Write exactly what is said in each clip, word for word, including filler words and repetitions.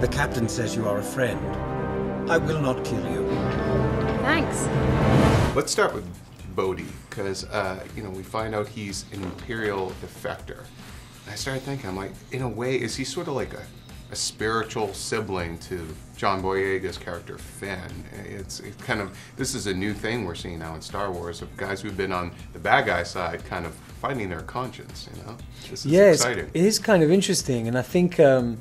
The captain says you are a friend. I will not kill you. Thanks. Let's start with Bodhi, because uh, you know, we find out he's an Imperial defector. And I started thinking, I'm like, in a way, is he sort of like a, a spiritual sibling to John Boyega's character Finn? It's, it's kind of, this is a new thing we're seeing now in Star Wars of guys who've been on the bad guy side kind of finding their conscience, you know? This is yeah, exciting. It's, it is kind of interesting, and I think, um,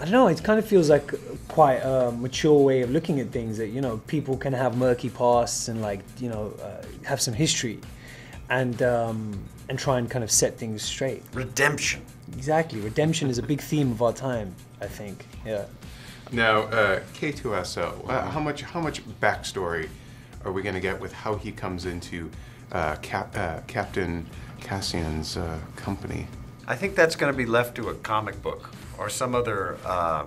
I don't know, it kind of feels like quite a mature way of looking at things, that, you know, people can have murky pasts and, like, you know, uh, have some history and um, and try and kind of set things straight. Redemption. Exactly. Redemption is a big theme of our time, I think. Yeah. Now, uh, K two S O, uh, how much how much backstory are we going to get with how he comes into uh, Cap uh, Captain Cassian's uh, company? I think that's going to be left to a comic book or some other uh,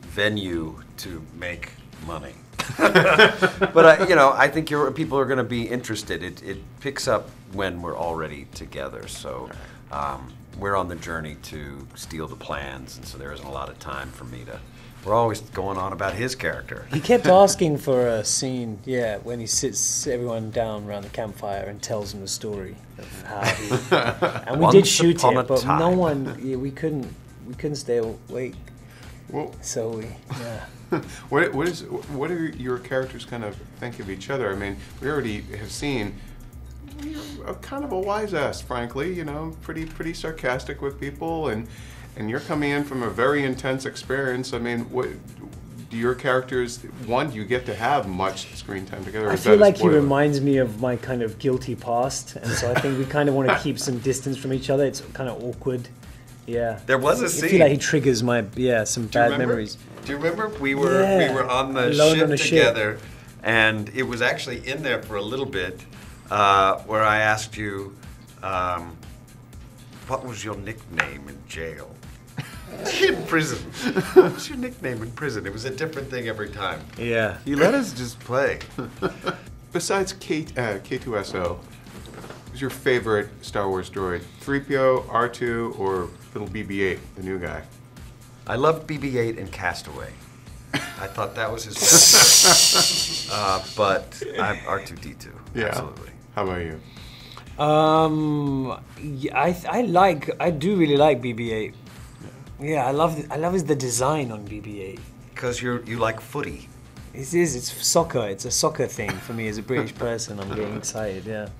venue to make money. But I, you know, I think you're, people are going to be interested. It, it picks up when we're already together. So um, we're on the journey to steal the plans, and so there isn't a lot of time for me to. We're always going on about his character. He kept asking for a scene, yeah, when he sits everyone down around the campfire and tells them the story of how he. And we did shoot it, but time. no one. Yeah, we couldn't. We couldn't stay awake. Well, so we. Yeah. what what is what are your characters kind of think of each other? I mean, we already have seen. You're a, kind of a wise ass, frankly. You know, pretty pretty sarcastic with people and. And you're coming in from a very intense experience. I mean, what do your characters, one, do you get to have much screen time together? I feel like he reminds me of my kind of guilty past. And so I think we kind of want to keep some distance from each other. It's kind of awkward. Yeah. There was a scene. I feel like he triggers my, yeah, some bad memories. Do you remember? We were, yeah. we were on the ship together. And it was actually in there for a little bit uh, where I asked you, um, what was your nickname in jail? In prison. What was your nickname in prison? It was a different thing every time. Yeah. You let us just play. Besides K, uh, K two S O, who's your favorite Star Wars droid? three P O, R two, or little B B eight, the new guy? I loved B B eight in Castaway. I thought that was his best. uh, but I'm R two D two. Yeah. Absolutely. How about you? Um, yeah, I, I like, I do really like B B eight. Yeah, I love the, I love is the design on B B eight. Because you you like footy. It is. It's soccer. It's a soccer thing for me as a British person. I'm getting excited. Yeah.